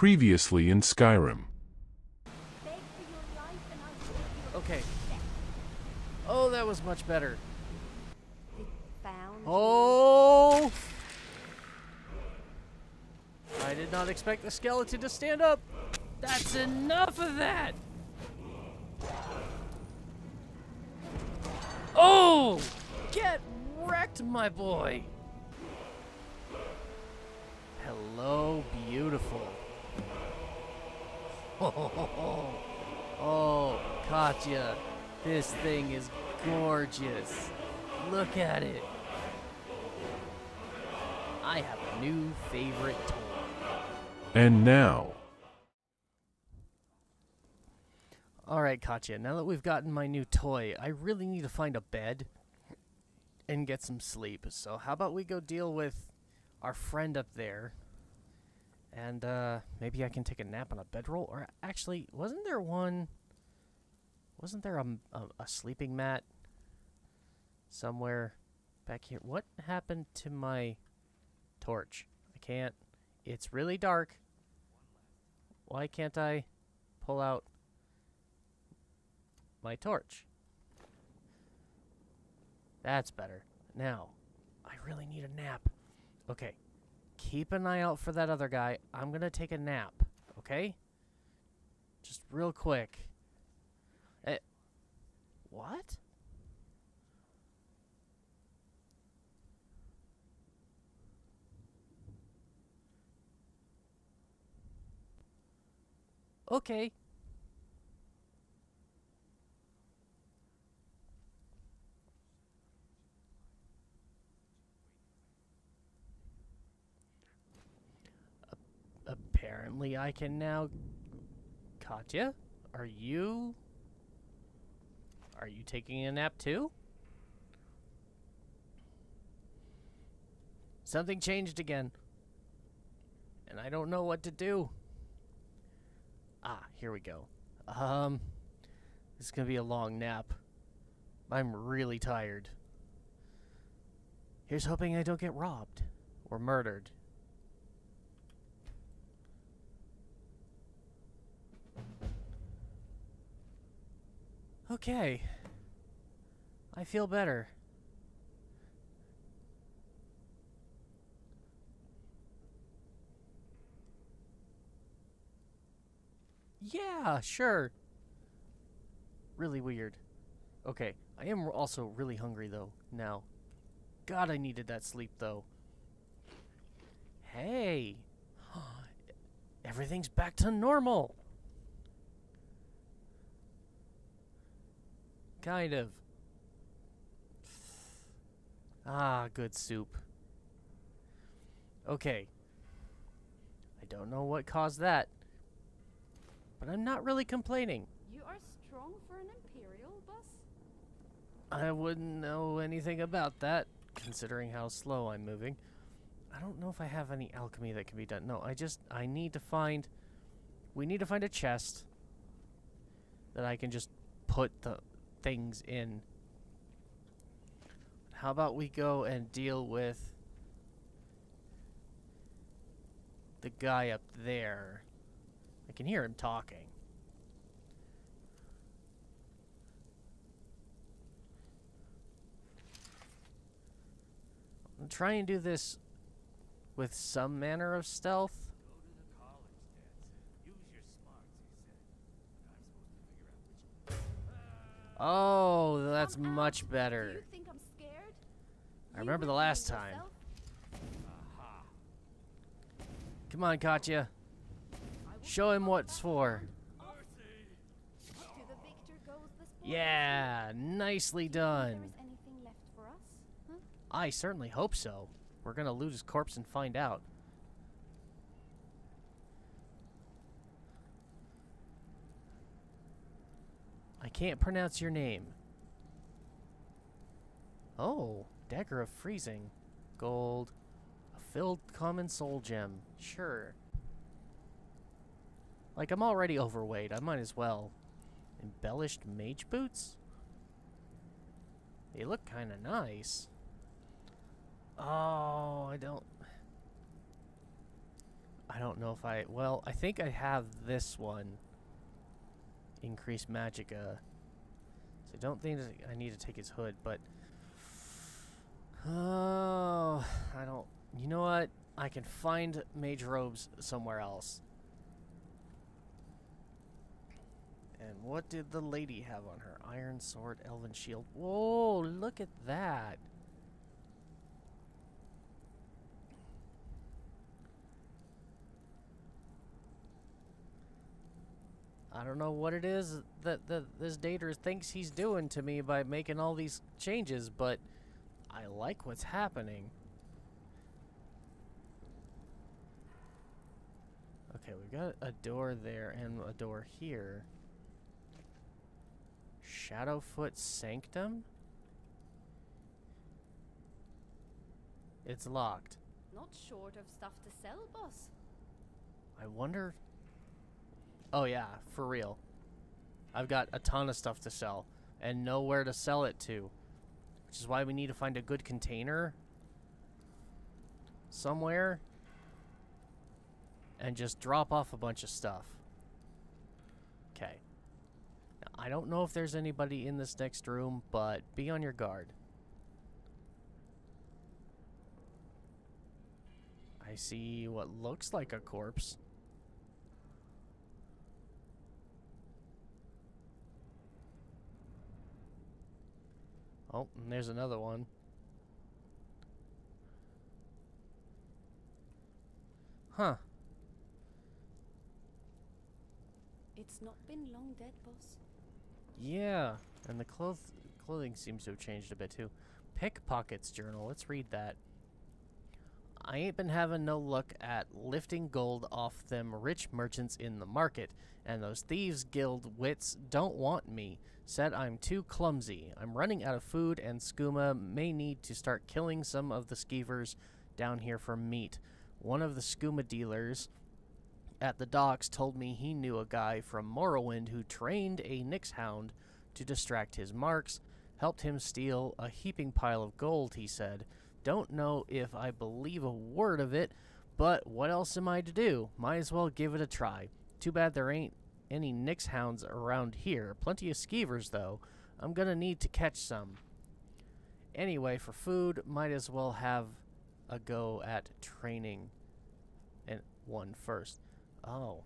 previously in Skyrim. Okay. Oh, that was much better. Oh! I did not expect the skeleton to stand up. That's enough of that! Oh! Get wrecked, my boy! Hello, beautiful. Oh, oh, Katya, this thing is gorgeous. Look at it. I have a new favorite toy. And now... Alright, Katya, now that we've gotten my new toy, I really need to find a bed and get some sleep. So how about we go deal with our friend up there, and maybe I can take a nap on a bedroll. Or actually, wasn't there a sleeping mat somewhere back here? What happened to my torch? I can't, it's really dark. Why can't I pull out my torch? That's better. Now I really need a nap. Okay, keep an eye out for that other guy. I'm gonna take a nap, okay? Just real quick. What? Okay. Apparently I can now... Katya, are you taking a nap too? Something changed again, and I don't know what to do. Ah, here we go. This is gonna be a long nap. I'm really tired. Here's hoping I don't get robbed or murdered. Okay, I feel better. Yeah, sure. Really weird. Okay, I am also really hungry though now. God, I needed that sleep though. Hey, everything's back to normal. Kind of. Ah, good soup. Okay. I don't know what caused that, but I'm not really complaining. You are strong for an imperial bus? I wouldn't know anything about that, considering how slow I'm moving. I don't know if I have any alchemy that can be done. No, I need to find... We need to find a chest that I can just put the... things in. How about we go and deal with the guy up there? I can hear him talking. I'm trying to do this with some manner of stealth. Oh, that's much better. Do you think I'm scared? I remember the last time. Come on, Katya. Show him what's for. Yeah, nicely done. I certainly hope so. We're gonna loot his corpse and find out. I can't pronounce your name. Oh, dagger of freezing. Gold. A filled common soul gem. Sure. Like, I'm already overweight. I might as well. Embellished mage boots? They look kind of nice. Oh, I don't... I don't know if I... Well, I think I have this one. Increased Magicka. So I don't think I need to take his hood, but... Oh, I don't... You know what? I can find mage robes somewhere else. And what did the lady have on her? Iron sword, elven shield. Whoa, look at that. I don't know what it is that this dater thinks he's doing to me by making all these changes, but I like what's happening. Okay, we've got a door there and a door here. Shadowfoot Sanctum? It's locked. Not short of stuff to sell, boss. I wonder... Oh yeah, for real. I've got a ton of stuff to sell, and nowhere to sell it to. Which is why we need to find a good container somewhere and just drop off a bunch of stuff. Okay. Now, I don't know if there's anybody in this next room, but be on your guard. I see what looks like a corpse. Oh, and there's another one. Huh. It's not been long dead, boss. Yeah, and the clothing seems to have changed a bit too. Pickpocket's journal, let's read that. I ain't been having no luck at lifting gold off them rich merchants in the market, and those thieves guild wits don't want me. Said I'm too clumsy. I'm running out of food, and Skooma may need to start killing some of the skeevers down here for meat. One of the Skooma dealers at the docks told me he knew a guy from Morrowind who trained a Nyxhound to distract his marks, helped him steal a heaping pile of gold, he said. Don't know if I believe a word of it, but what else am I to do? Might as well give it a try. Too bad there ain't any Nyxhounds around here. Plenty of skeevers, though. I'm gonna need to catch some. Anyway, for food, might as well have a go at training and one first. Oh.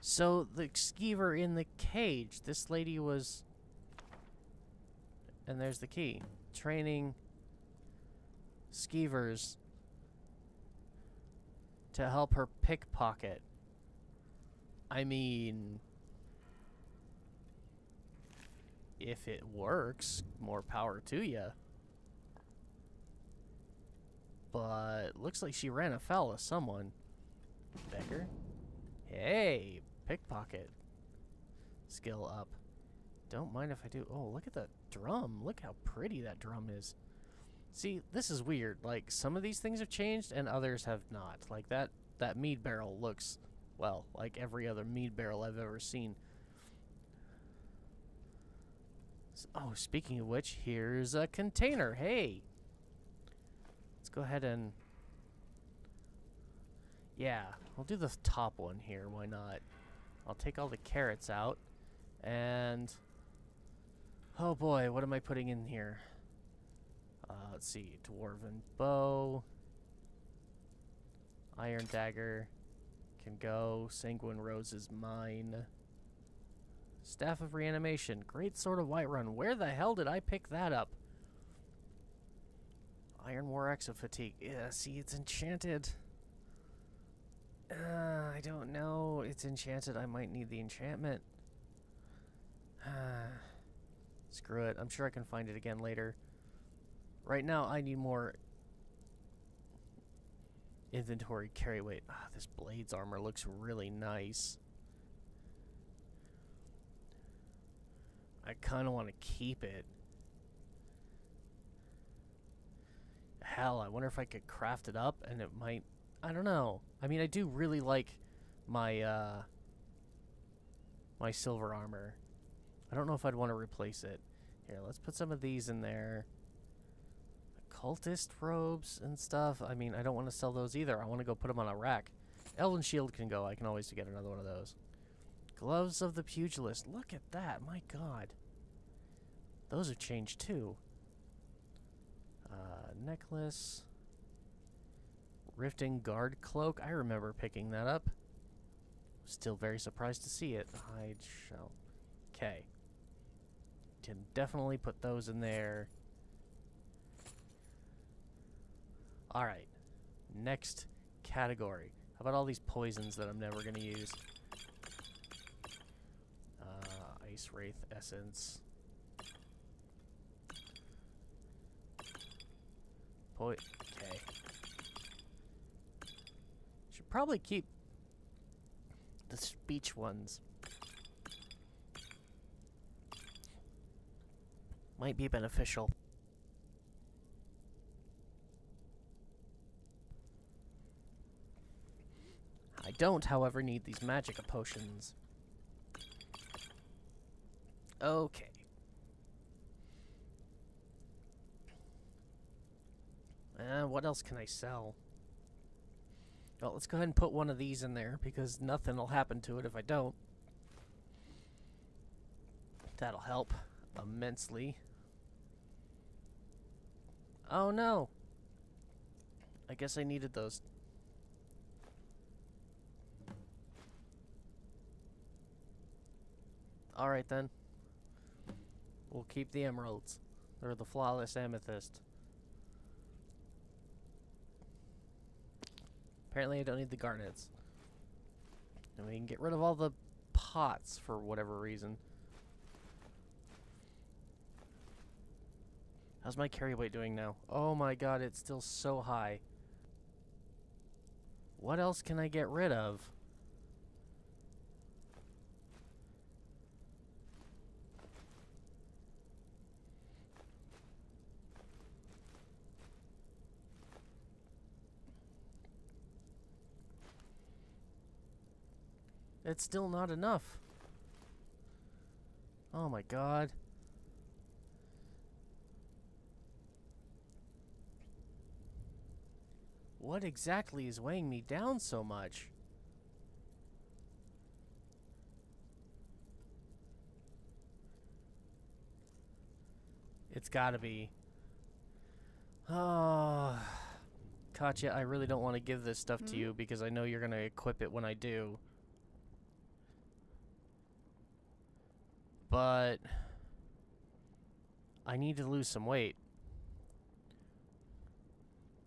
So, the skeever in the cage. This lady was... And there's the key. Training... skeevers to help her pickpocket. I mean, if it works, more power to ya. But looks like she ran afoul of someone. Becker? Hey, pickpocket. Skill up. Don't mind if I do. Oh, look at that drum. Look how pretty that drum is. See, this is weird. Like, some of these things have changed and others have not. Like, that mead barrel looks, well, like every other mead barrel I've ever seen. So, oh, speaking of which, here's a container. Hey! Let's go ahead and... Yeah, we'll do the top one here. Why not? I'll take all the carrots out. And... Oh boy, what am I putting in here? Let's see, Dwarven Bow, Iron Dagger can go, Sanguine Rose is mine, Staff of Reanimation, Great Sword of Whiterun, where the hell did I pick that up? Iron War Axe of Fatigue, yeah, see, it's enchanted. I don't know, it's enchanted, I might need the enchantment. Screw it, I'm sure I can find it again later. Right now, I need more inventory carry weight. Ah, this blade's armor looks really nice. I kind of want to keep it. Hell, I wonder if I could craft it up and it might... I don't know. I mean, I do really like my, my silver armor. I don't know if I'd want to replace it. Here, let's put some of these in there. cultist robes and stuff. I mean, I don't want to sell those either. I want to go put them on a rack. Elven Shield can go. I can always get another one of those. Gloves of the Pugilist. Look at that. My god. Those have changed too. Necklace. Riften Guard Cloak. I remember picking that up. Still very surprised to see it. Hide Shell. Okay. Can definitely put those in there. Alright. Next category. How about all these poisons that I'm never going to use? Ice Wraith Essence. Okay. Should probably keep the speech ones. Might be beneficial. I don't, however, need these magic potions. Okay. What else can I sell? Well, let's go ahead and put one of these in there, because nothing will happen to it if I don't. That'll help immensely. Oh no! I guess I needed those. Alright then. We'll keep the emeralds. They're the flawless amethyst. Apparently I don't need the garnets. And we can get rid of all the pots for whatever reason. How's my carry weight doing now? Oh my god, it's still so high. What else can I get rid of? It's still not enough. Oh my god. What exactly is weighing me down so much? It's gotta be. Oh, Katya, I really don't want to give this stuff to you because I know you're gonna equip it when I do. But I need to lose some weight.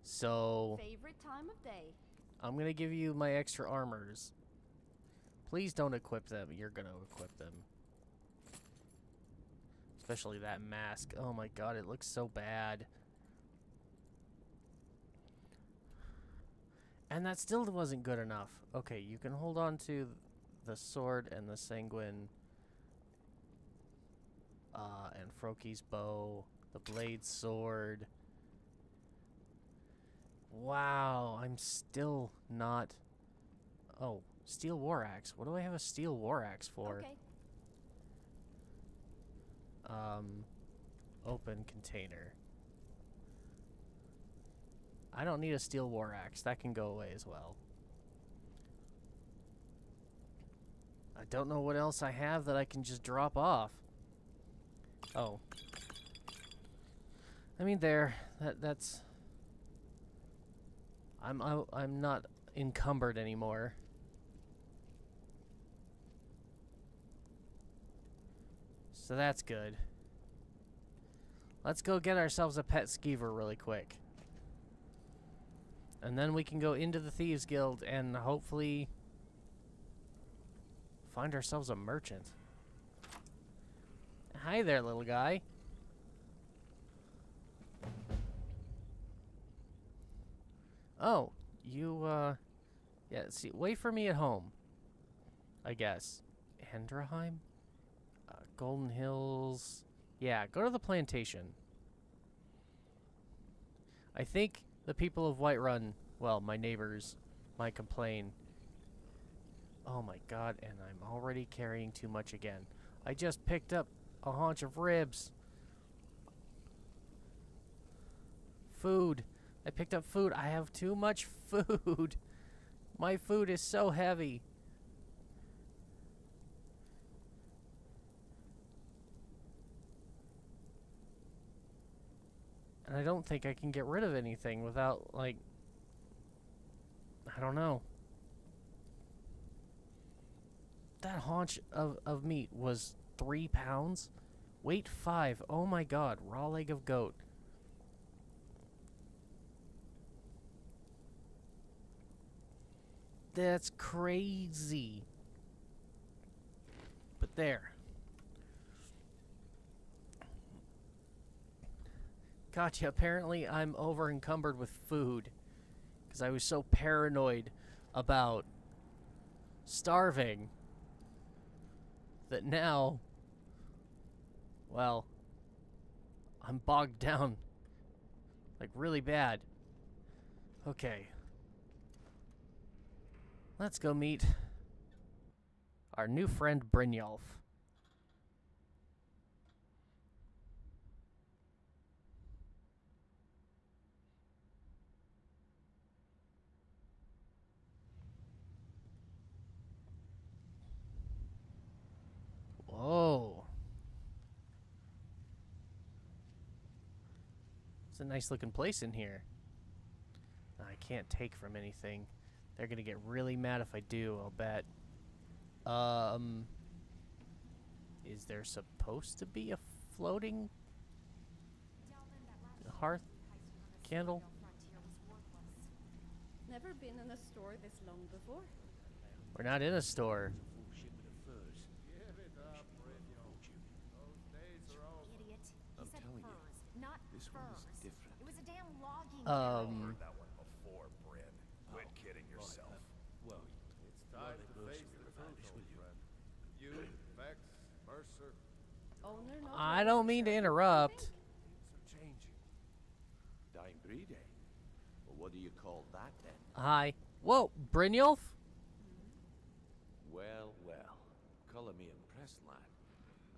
So favorite time of day. I'm gonna give you my extra armors. Please don't equip them. You're gonna equip them. Especially that mask. Oh my god, it looks so bad. And that still wasn't good enough. Okay, you can hold on to the sword and the sanguine. And Froki's bow, the blade sword. Wow, I'm still not... Oh, steel war axe. What do I have a steel war axe for? Okay. Open container. I don't need a steel war axe. That can go away as well. I don't know what else I have that I can just drop off. Oh. I mean, that's... I'm not encumbered anymore. So that's good. Let's go get ourselves a pet skeever really quick. And then we can go into the Thieves Guild and hopefully find ourselves a merchant. Hi there, little guy. Oh, you, yeah, see, wait for me at home, I guess. Hendraheim? Golden Hills... Yeah, go to the plantation. I think the people of Whiterun, well, my neighbors, might complain. Oh my god, and I'm already carrying too much again. I just picked up a haunch of ribs. food. I picked up food. I have too much food. My food is so heavy. And I don't think I can get rid of anything without, like... I don't know. That haunch of meat was 3 pounds? Weight 5. Oh my god. Raw leg of goat. That's crazy. But there. Katya, apparently I'm over encumbered with food. Because I was so paranoid about starving that now, well, I'm bogged down. Like, really bad. Okay. Let's go meet our new friend Brynjolf. Whoa. It's a nice looking place in here. I can't take from anything. They're gonna get really mad if I do, I'll bet. Is there supposed to be a floating hearth candle? Never been in a store this long before. We're not in a store. I'm telling you, this one is different. It was a damn logging. Heard that one before, Bryn. Quit kidding yourself. Well, it's time to face the total, Vex, Mercer. I don't mean to interrupt. Some changing. Dying breed, eh? Well, what do you call that then? Hi. Whoa, Brynjolf? Well, well. Color me impressed, lad.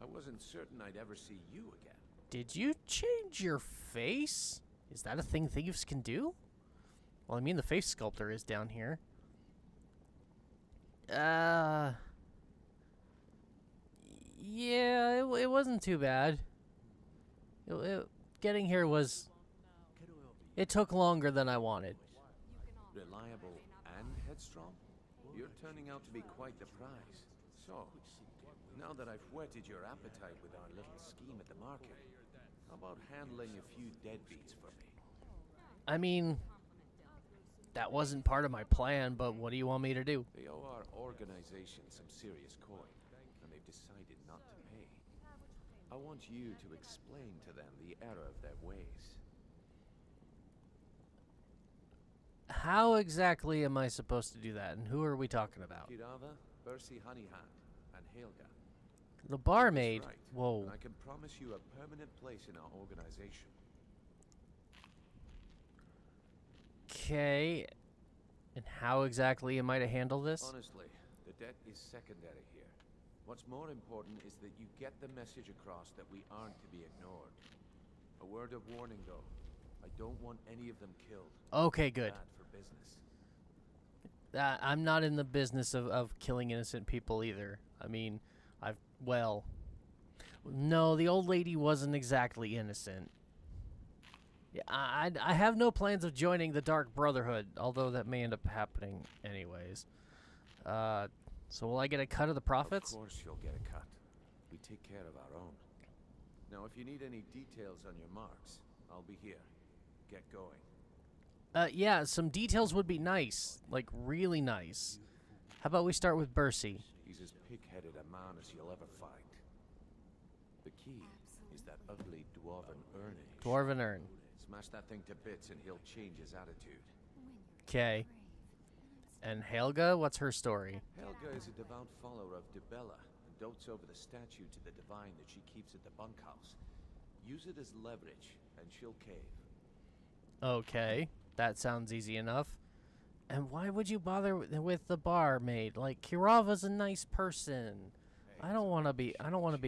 I wasn't certain I'd ever see you again. Did you change your face? Is that a thing thieves can do? Well, I mean, the face sculptor is down here. Yeah, it wasn't too bad. Getting here was... It took longer than I wanted. Reliable and headstrong? You're turning out to be quite the prize. So, now that I've whetted your appetite with our little scheme at the market, how about handling a few deadbeats for me? I mean... That wasn't part of my plan, but what do you want me to do? They owe our organization some serious coin, and they've decided not to pay. I want you to explain to them the error of their ways. How exactly am I supposed to do that, and who are we talking about? Shirava, Bersi Honeyhat, and Helga. The barmaid? Right. Whoa. And I can promise you a permanent place in our organization. Okay, and how exactly am I to handle this? Honestly, the debt is secondary here. What's more important is that you get the message across that we aren't to be ignored. A word of warning, though. I don't want any of them killed. Okay, good. Bad for business. I'm not in the business of killing innocent people either. I mean, well... No, the old lady wasn't exactly innocent. Yeah, I have no plans of joining the Dark Brotherhood, although that may end up happening anyways. So will I get a cut of the profits? Of course you'll get a cut. We take care of our own. Now, if you need any details on your marks, I'll be here. Get going. Yeah, some details would be nice. Like, really nice. How about we start with Bersi? He's as pig-headed a man as you'll ever find. The key is that ugly Dwarven Urn. Dwarven Urn. Smash that thing to bits and he'll change his attitude. Okay. And Helga, what's her story? Helga is a devout follower of Debella and dotes over the statue to the divine that she keeps at the bunkhouse. Use it as leverage and she'll cave. Okay. That sounds easy enough. And why would you bother with the barmaid? Like, Kirava's a nice person. I don't want to be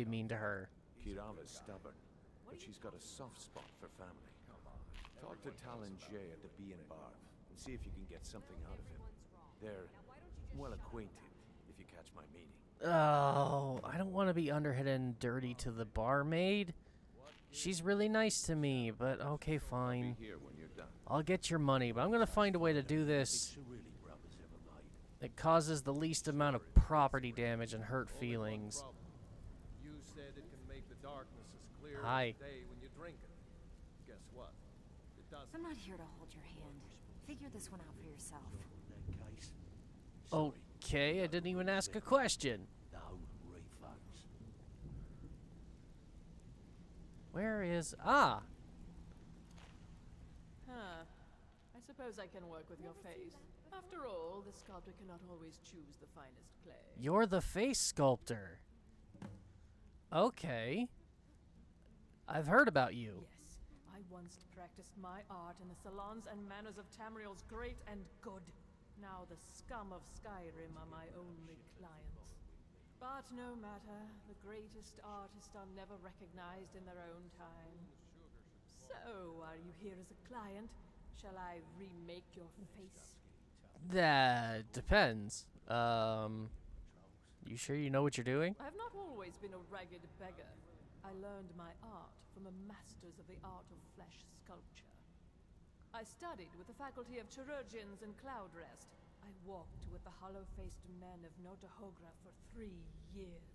mean to her. Kirava's stubborn, but she's got a soft spot for family. Talk to Talon Jay at the B and Bar and see if you can get something out of him. They're well acquainted, if you catch my meaning. Oh, I don't want to be underhand and dirty to the barmaid. She's really nice to me, but okay, fine. I'll get your money, but I'm going to find a way to do this that causes the least amount of property damage and hurt feelings. Hi. I'm not here to hold your hand. Figure this one out for yourself. Okay, I didn't even ask a question. Where is... Ah! Huh. I suppose I can work with your face. After all, the sculptor cannot always choose the finest clay. You're the face sculptor. Okay. I've heard about you. Yes. I once practiced my art in the salons and manners of Tamriel's great and good. Now the scum of Skyrim are my only clients. But no matter, the greatest artists are never recognized in their own time. So, are you here as a client? Shall I remake your face? That depends. You sure you know what you're doing? I have not always been a ragged beggar. I learned my art from the masters of the art of flesh sculpture. I studied with the faculty of chirurgeons in Cloudrest. I walked with the hollow-faced men of Nottahogra for 3 years.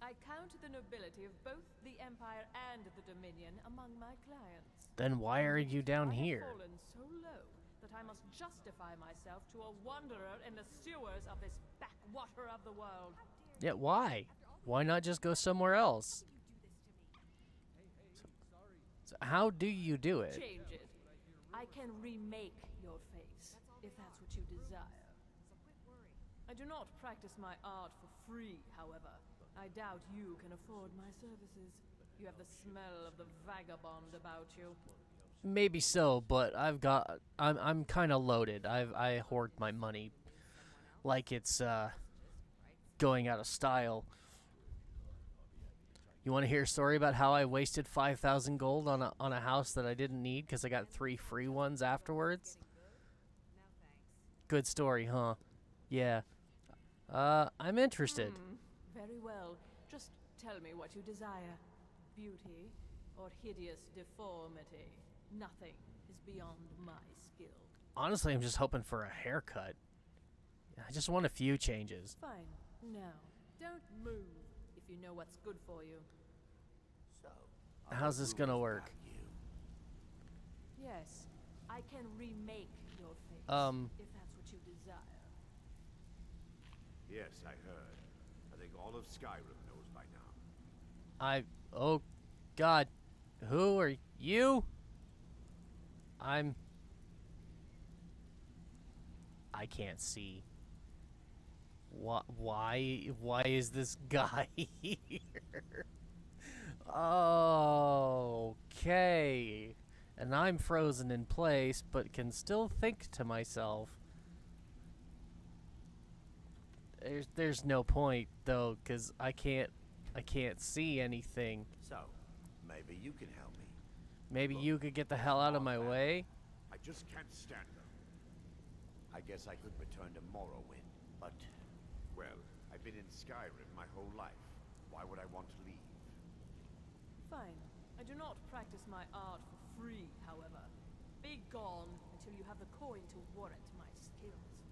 I count the nobility of both the Empire and the Dominion among my clients. Then why are you down here? I have fallen so low that I must justify myself to a wanderer in the sewers of this backwater of the world. Yet why? Why not just go somewhere else? So how do you do it? Change it. I can remake your face, if that's what you desire. I do not practice my art for free, however. I doubt you can afford my services. You have the smell of the vagabond about you. Maybe so, but I've got... I'm kind of loaded. I hoard my money like it's going out of style. You want to hear a story about how I wasted 5,000 gold on a house that I didn't need because I got 3 free ones afterwards? Good story, huh? Yeah. I'm interested. Very well. Just tell me what you desire. Beauty or hideous deformity. Nothing is beyond my skill. Honestly, I'm just hoping for a haircut. I just want a few changes. Fine. Now, don't move. You know what's good for you. So, how's this gonna work? Yes, I can remake your face. If that's what you desire. Yes, I heard. I think all of Skyrim knows by now. Oh, God, who are you? I can't see. Why is this guy here? Okay. And I'm frozen in place, but can still think to myself. There's no point though, cuz I can't see anything. So, maybe you can help me. Maybe you could get the hell out of my way. I just can't stand them. I guess I could return to Morrowind, but well, I've been in Skyrim my whole life. Why would I want to leave? Fine. I do not practice my art for free, however. Be gone until you have the coin to warrant my skills.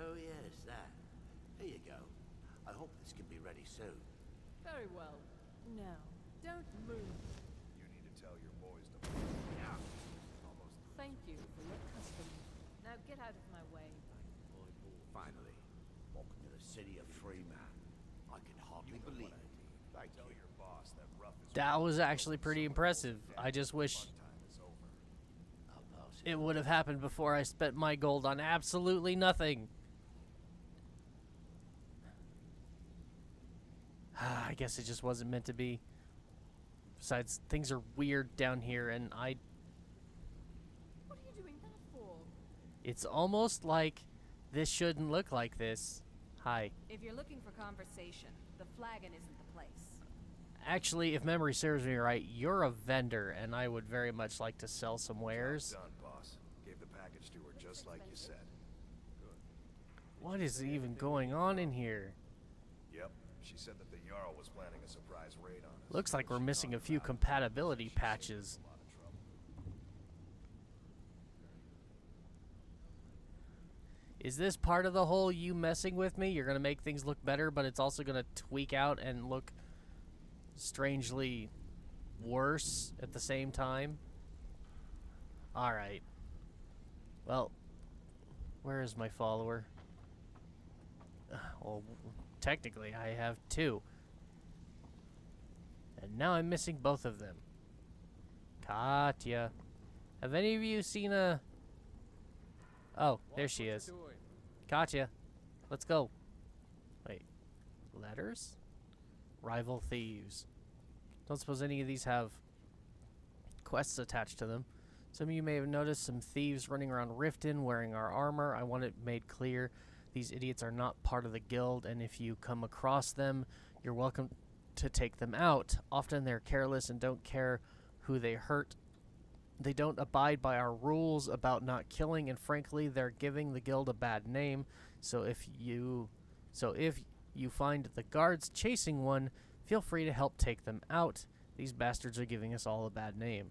Oh, yes, that. Here you go. I hope this can be ready soon. Very well. Now, don't move. You need to tell your boys to move. Yeah. Almost. Thank you for your custom. Now get out of my way. Finally. Welcome to the city of free man. I can hardly believe it. Thank you. That was actually pretty impressive. I just wish it would have happened before I spent my gold on absolutely nothing. I guess it just wasn't meant to be. Besides, things are weird down here, and I... What are you doing that for? It's almost like... This shouldn't look like this. Hi. If you're looking for conversation, the flagon isn't the place. Actually, if memory serves me right, you're a vendor, and I would very much like to sell some wares. Done, boss. Gave the package to her just like you said. Good. What is even going on in here? Yep. She said that the Jarl was planning a surprise raid on us. Looks like we're missing a few compatibility patches. Is this part of the whole you messing with me? You're going to make things look better, but it's also going to tweak out and look strangely worse at the same time? Alright. Well, where is my follower? Well, technically I have two. And now I'm missing both of them. Katya. Have any of you seen a... Oh, there she is. Katya. Let's go. Wait. Letters? Rival thieves. Don't suppose any of these have quests attached to them. Some of you may have noticed some thieves running around Riften wearing our armor. I want it made clear these idiots are not part of the guild, and if you come across them, you're welcome to take them out. Often they're careless and don't care who they hurt. They don't abide by our rules about not killing, and frankly, they're giving the guild a bad name. So if you find the guards chasing one, feel free to help take them out. These bastards are giving us all a bad name.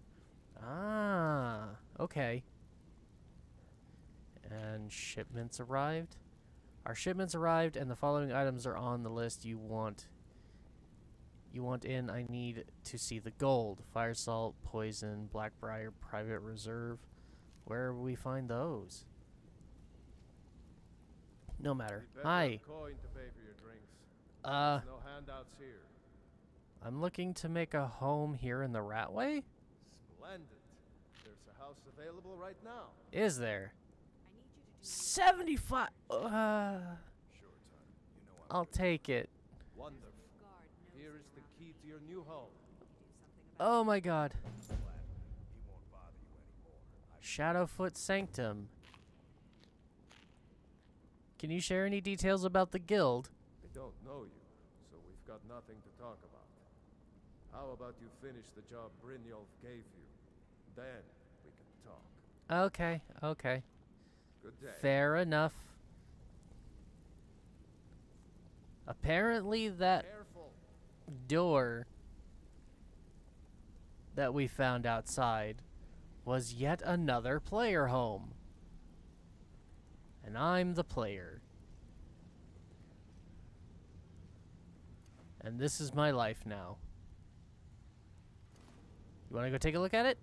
Ah, okay. And shipments arrived. Our shipments arrived, and the following items are on the list you want. I need to see the gold. Fire salt, poison, blackbriar, private reserve. Where will we find those? No matter. Hi. No handouts here. I'm looking to make a home here in the Ratway? Splendid. There's a house available right now. Is there? 75. Short time. You know I'll take it. Wonderful. Here is the key to your new home. Oh my god. Shadowfoot Sanctum. Can you share any details about the guild? I don't know you, so we've got nothing to talk about. How about you finish the job Brynjolf gave you? Then we can talk. Okay, okay. Good day. Fair enough. Apparently that... Careful. Door that we found outside was yet another player home, and I'm the player, and this is my life now. You want to go take a look at it?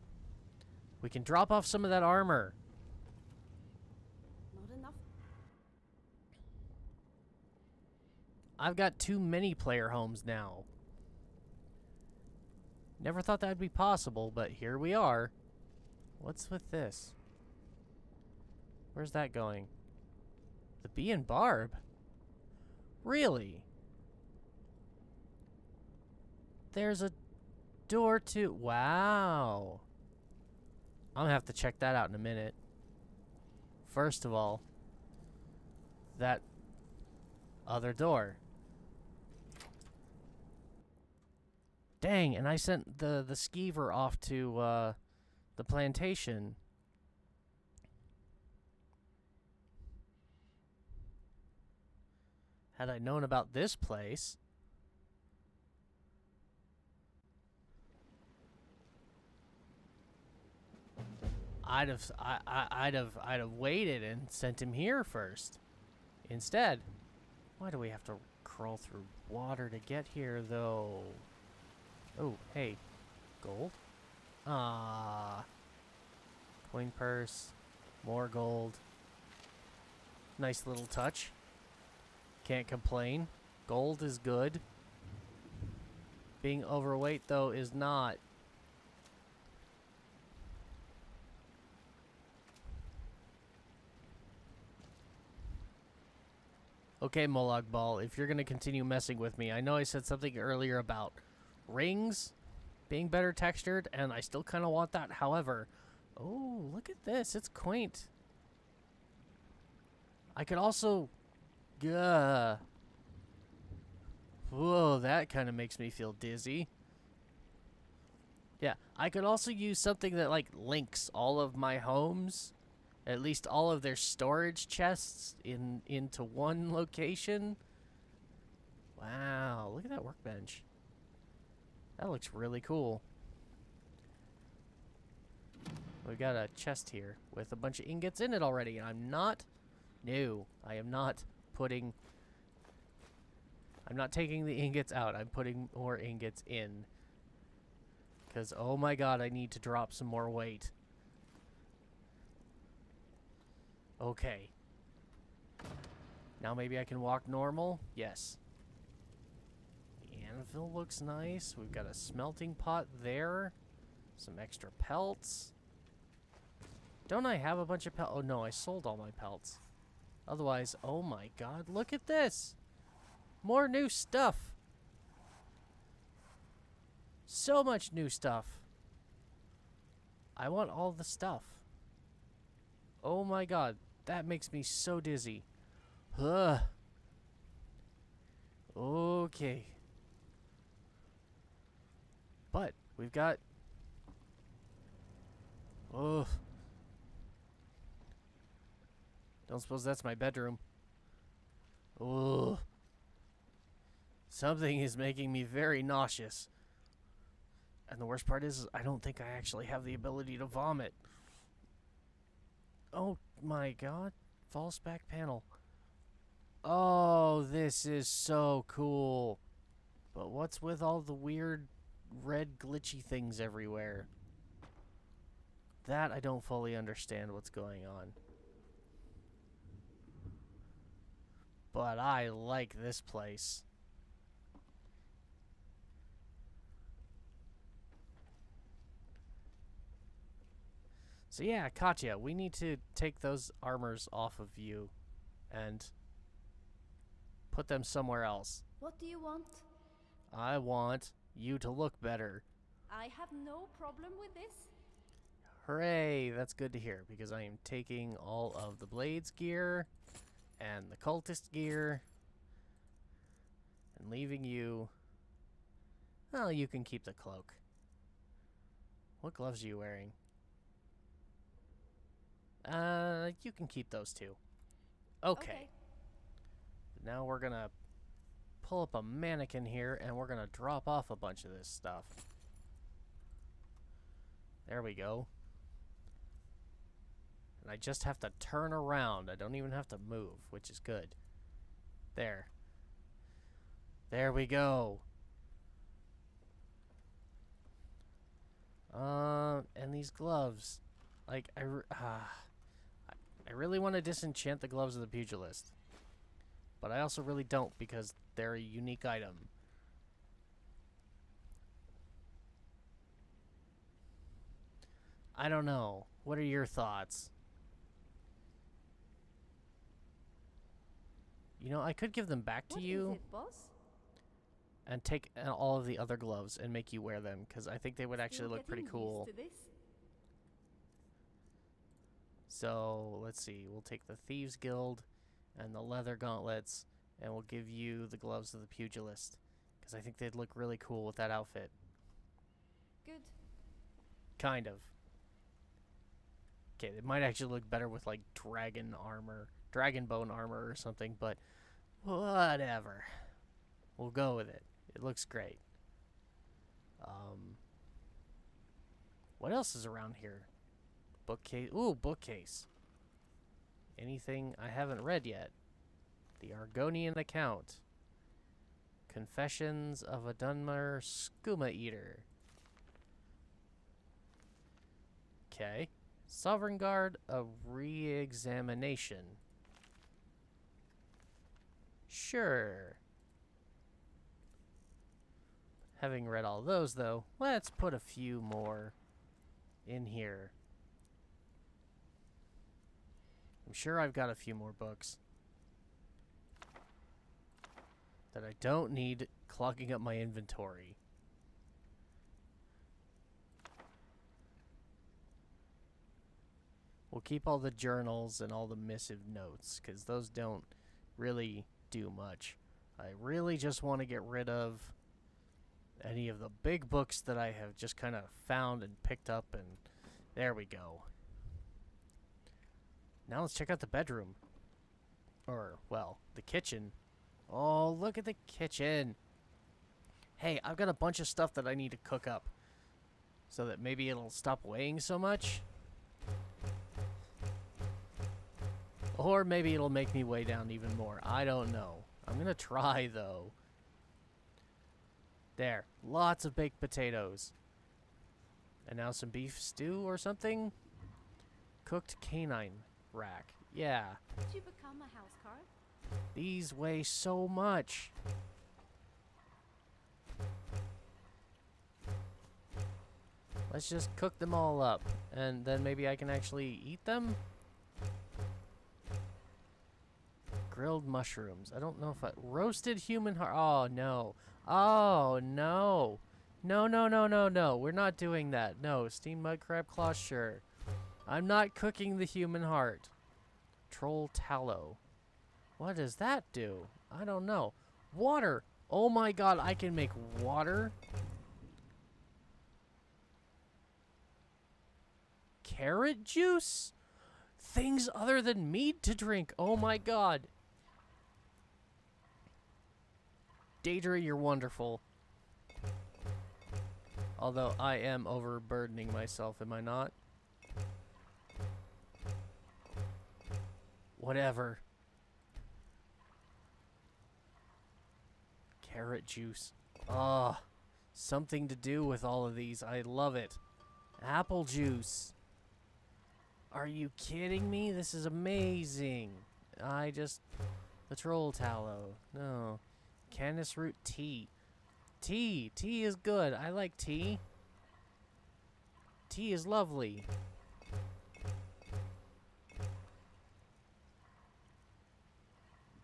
We can drop off some of that armor. Not enough. I've got too many player homes now. Never thought that'd be possible, but here we are. What's with this? Where's that going? The Bee and Barb? Really? There's a door to... Wow. I'm gonna have to check that out in a minute. First of all, that other door. Dang, and I sent the skeever off to the plantation. Had I known about this place. I'd have waited and sent him here first. Instead. Why do we have to crawl through water to get here though? Oh, hey. Gold? Ah. Coin purse. More gold. Nice little touch. Can't complain. Gold is good. Being overweight, though, is not. Okay, Molag Bal, if you're going to continue messing with me, I know I said something earlier about rings being better textured, and I still kind of want that. However, oh, look at this. It's quaint. I could also... Whoa, that kind of makes me feel dizzy. Yeah, I could also use something that, like, links all of my homes, at least all of their storage chests, into one location. Wow, look at that workbench. That looks really cool. We've got a chest here with a bunch of ingots in it already, and I'm not... No, I am not putting... I'm not taking the ingots out. I'm putting more ingots in. Because, oh my god, I need to drop some more weight. Okay. Now maybe I can walk normal? Yes. The anvil looks nice. We've got a smelting pot there. Some extra pelts. Don't I have a bunch of pelts? Oh no, I sold all my pelts. Otherwise, oh my god, look at this! More new stuff! So much new stuff! I want all the stuff. Oh my god, that makes me so dizzy. Ugh. Okay. But, we've got... Ugh. Don't suppose that's my bedroom. Ugh. Something is making me very nauseous. And the worst part is I don't think I actually have the ability to vomit. Oh my god. False back panel. Oh, this is so cool. But what's with all the weird red glitchy things everywhere? That I don't fully understand what's going on. But I like this place. So yeah, Katya, we need to take those armors off of you and put them somewhere else. What do you want? I want you to look better. I have no problem with this. Hooray, that's good to hear, because I am taking all of the blades gear and the cultist gear and leaving you... Well, you can keep the cloak. What gloves are you wearing? You can keep those two. Okay. Now we're gonna pull up a mannequin here and we're gonna drop off a bunch of this stuff. There we go. And I just have to turn around. I don't even have to move, which is good. There. There we go. And these gloves. Like, I really want to disenchant the gloves of the pugilist, but I also really don't because they're a unique item. I don't know. What are your thoughts? You know, I could give them back to you. What is it, boss? And take all of the other gloves and make you wear them because I think they would actually look pretty cool. So, let's see, we'll take the Thieves Guild and the leather gauntlets, and we'll give you the gloves of the pugilist, because I think they'd look really cool with that outfit. Good. Kind of. Okay, it might actually look better with, like, dragon armor, dragon bone armor or something, but whatever. We'll go with it. It looks great. What else is around here? Bookcase. Ooh, bookcase. Anything I haven't read yet. The Argonian Account. Confessions of a Dunmer Skooma Eater. Okay. Sovereign Guard of Re-examination. Sure. Having read all those, though, let's put a few more in here. I'm sure I've got a few more books that I don't need clogging up my inventory. We'll keep all the journals and all the missive notes because those don't really do much. I really just want to get rid of any of the big books that I have just kind of found and picked up, and there we go. Now let's check out the bedroom. Or, well, the kitchen. Oh, look at the kitchen. Hey, I've got a bunch of stuff that I need to cook up, so that maybe it'll stop weighing so much. Or maybe it'll make me weigh down even more. I don't know. I'm gonna try, though. There. Lots of baked potatoes. And now some beef stew or something? Cooked canine rack. Yeah. Did you become a house car? These weigh so much. Let's just cook them all up. And then maybe I can actually eat them? Grilled mushrooms. I don't know if I... Roasted human heart. Oh, no. Oh, no. No, no, no, no, no. We're not doing that. No. Steamed mud crab claw, sure. I'm not cooking the human heart. Troll tallow. What does that do? I don't know. Water. Oh, my God. I can make water. Carrot juice? Things other than mead to drink. Oh, my God. Daedra, you're wonderful. Although I am overburdening myself, am I not? Whatever. Carrot juice. Ah, something to do with all of these. I love it. Apple juice. Are you kidding me? This is amazing. I just... The troll tallow. No. Canis root tea. Tea. Tea is good. I like tea. Tea is lovely.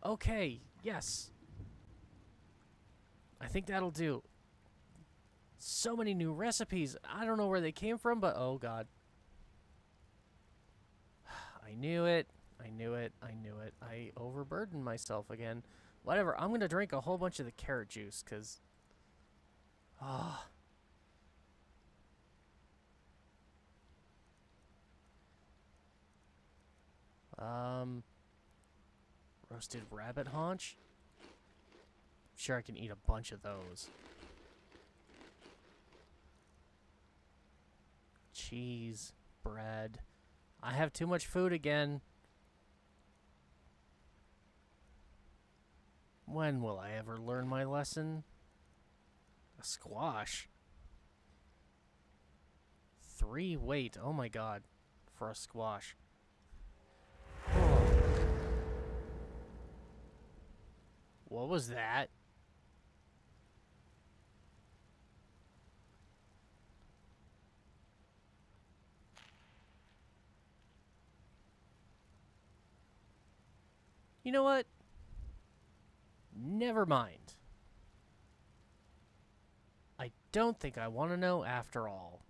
Okay. Yes. I think that'll do. So many new recipes. I don't know where they came from, but oh God. I knew it. I knew it. I knew it. I overburdened myself again. Whatever. I'm going to drink a whole bunch of the carrot juice because... Ah. Oh. Roasted rabbit haunch. Sure, I can eat a bunch of those. Cheese, bread. I have too much food again. When will I ever learn my lesson? A squash. 3 weight. Oh my God. For a squash. What was that? You know what? Never mind. I don't think I want to know after all.